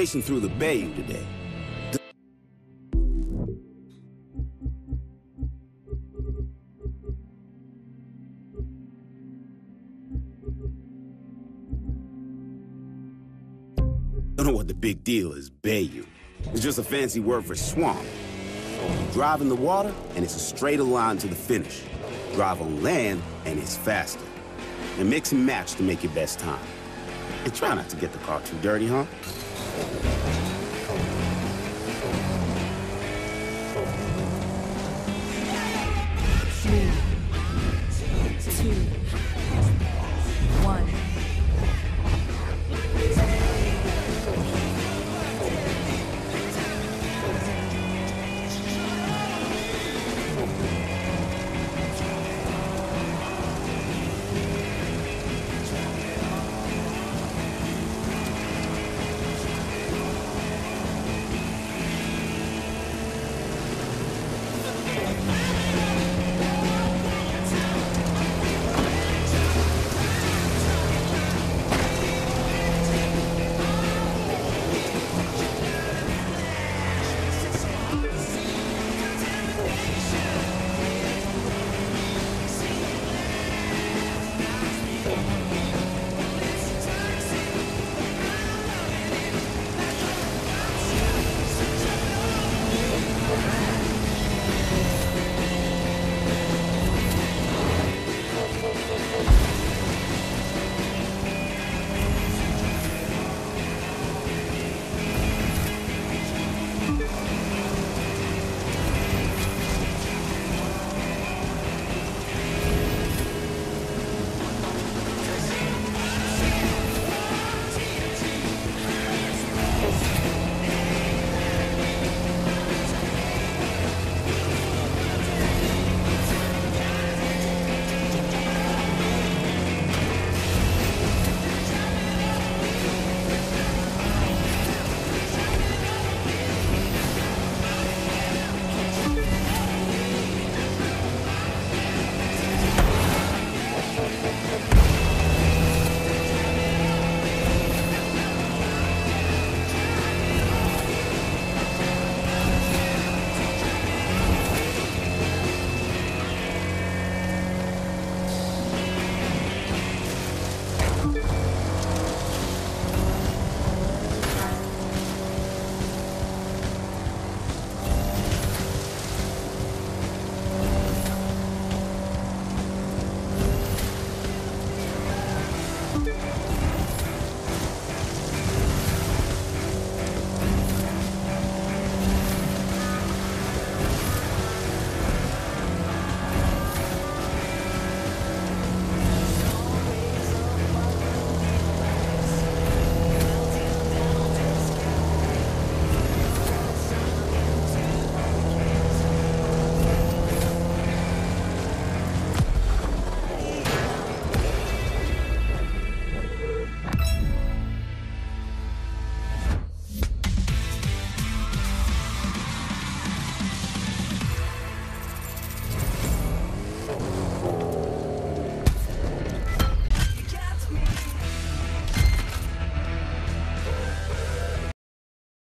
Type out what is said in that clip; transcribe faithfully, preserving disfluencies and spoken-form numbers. racing through the bayou today. Don't know what the big deal is, bayou. It's just a fancy word for swamp. You drive in the water, and it's a straighter line to the finish. Drive on land, and it's faster. And mix and match to make your best time. And try not to get the car too dirty, huh?